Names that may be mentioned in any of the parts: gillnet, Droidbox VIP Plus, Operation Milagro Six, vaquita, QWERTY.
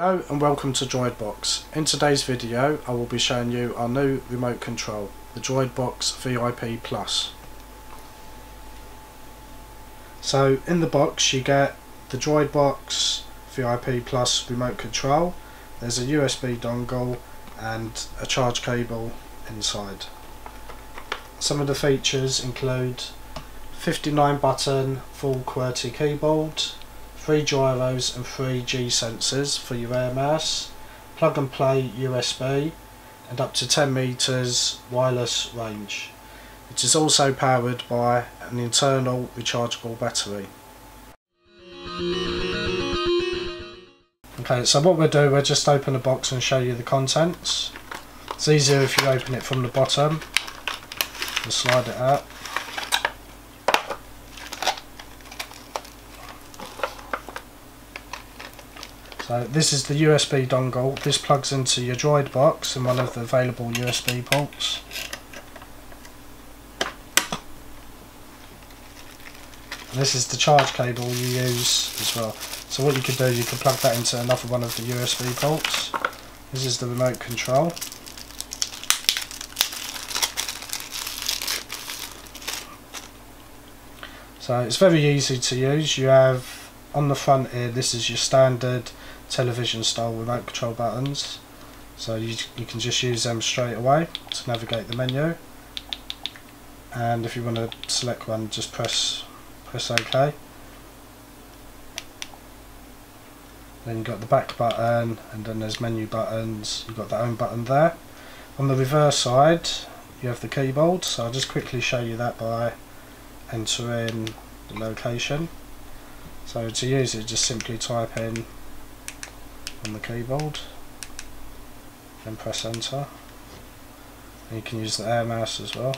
Hello and welcome to Droidbox. In today's video I will be showing you our new remote control, the Droidbox VIP Plus. So in the box you get the Droidbox VIP Plus remote control, there's a USB dongle and a charge cable inside. Some of the features include 59 button full QWERTY keyboard, 3 gyros and 3 G sensors for your air mouse, plug and play USB and up to 10 meters wireless range. It is also powered by an internal rechargeable battery. Okay, so what we'll do, we'll just open the box and show you the contents. It's easier if you open it from the bottom and slide it out. So this is the USB dongle. This plugs into your Droidbox and one of the available USB ports. And this is the charge cable you use as well. So what you could do, you could plug that into another one of the USB ports. This is the remote control. So it's very easy to use. You have on the front here, this is your standard television style remote control buttons, so you can just use them straight away to navigate the menu, and if you want to select one just press OK. Then you've got the back button and then there's menu buttons, you've got the home button there. On the reverse side you have the keyboard, so I'll just quickly show you that by entering the location. So to use it, just simply type in on the keyboard and press enter, and you can use the air mouse as well.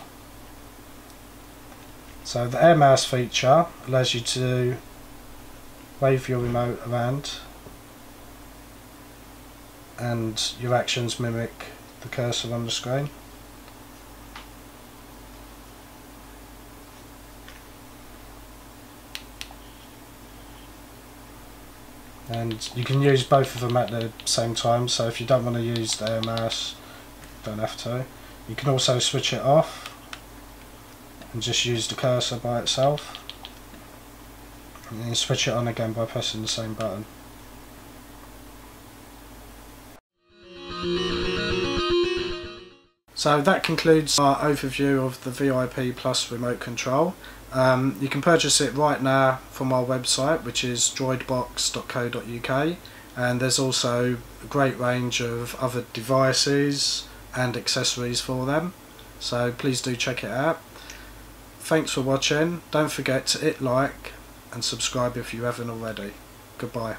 So the air mouse feature allows you to wave your remote around and your actions mimic the cursor on the screen. And you can use both of them at the same time, so if you don't want to use the air mouse, you don't have to. You can also switch it off and just use the cursor by itself, and then switch it on again by pressing the same button. So that concludes our overview of the VIP Plus remote control. You can purchase it right now from our website, which is droidbox.co.uk, and there's also a great range of other devices and accessories for them, so please do check it out. Thanks for watching, don't forget to hit like and subscribe if you haven't already. Goodbye.